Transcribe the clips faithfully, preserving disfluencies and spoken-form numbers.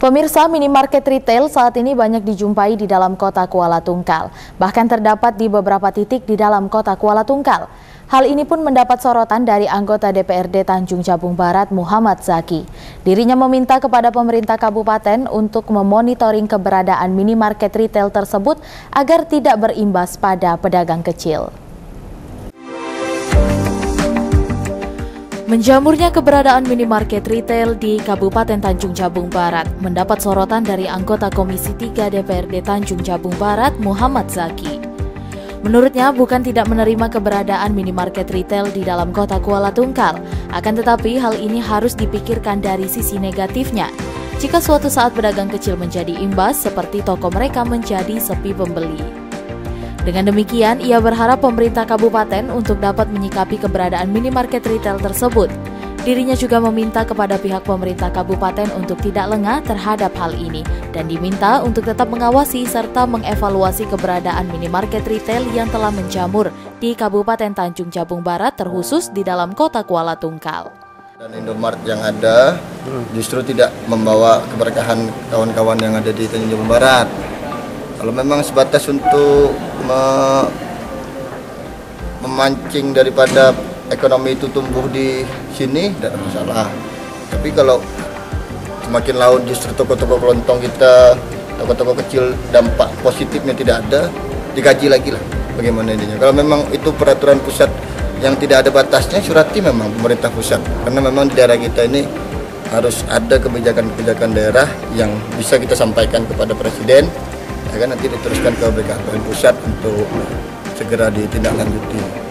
Pemirsa, minimarket retail saat ini banyak dijumpai di dalam kota Kuala Tungkal, bahkan terdapat di beberapa titik di dalam kota Kuala Tungkal. Hal ini pun mendapat sorotan dari anggota D P R D Tanjung Jabung Barat, Muhammad Zaki. Dirinya meminta kepada pemerintah kabupaten untuk memonitoring keberadaan minimarket retail tersebut agar tidak berimbas pada pedagang kecil. Menjamurnya keberadaan minimarket retail di Kabupaten Tanjung Jabung Barat mendapat sorotan dari anggota Komisi tiga D P R D Tanjung Jabung Barat, Muhammad Zaki. Menurutnya, bukan tidak menerima keberadaan minimarket retail di dalam kota Kuala Tungkal, akan tetapi hal ini harus dipikirkan dari sisi negatifnya. Jika suatu saat pedagang kecil menjadi imbas, seperti toko mereka menjadi sepi pembeli. Dengan demikian, ia berharap pemerintah kabupaten untuk dapat menyikapi keberadaan minimarket retail tersebut. Dirinya juga meminta kepada pihak pemerintah kabupaten untuk tidak lengah terhadap hal ini dan diminta untuk tetap mengawasi serta mengevaluasi keberadaan minimarket retail yang telah menjamur di Kabupaten Tanjung Jabung Barat, terkhusus di dalam kota Kuala Tungkal. Dan Indomart yang ada justru tidak membawa keberkahan kawan-kawan yang ada di Tanjung Jabung Barat. Kalau memang sebatas untuk me memancing daripada ekonomi itu tumbuh di sini, tidak ada masalah. Tapi kalau semakin laut justru toko-toko kelontong kita, toko-toko kecil, dampak positifnya tidak ada, digaji lagi lah bagaimana intinya. Kalau memang itu peraturan pusat yang tidak ada batasnya, surati memang pemerintah pusat. Karena memang di daerah kita ini harus ada kebijakan-kebijakan daerah yang bisa kita sampaikan kepada Presiden, agar nanti diteruskan ke B K P N pusat untuk segera ditindaklanjuti.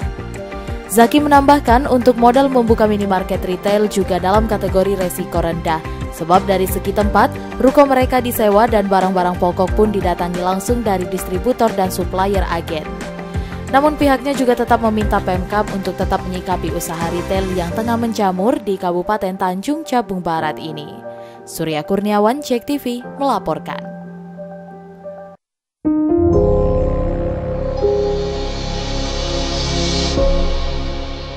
Zaki menambahkan untuk modal membuka minimarket retail juga dalam kategori resiko rendah, sebab dari segi tempat, ruko mereka disewa dan barang-barang pokok pun didatangi langsung dari distributor dan supplier agen. Namun pihaknya juga tetap meminta Pemkab untuk tetap menyikapi usaha retail yang tengah menjamur di Kabupaten Tanjung Jabung Barat ini. Surya Kurniawan, JEKTV melaporkan.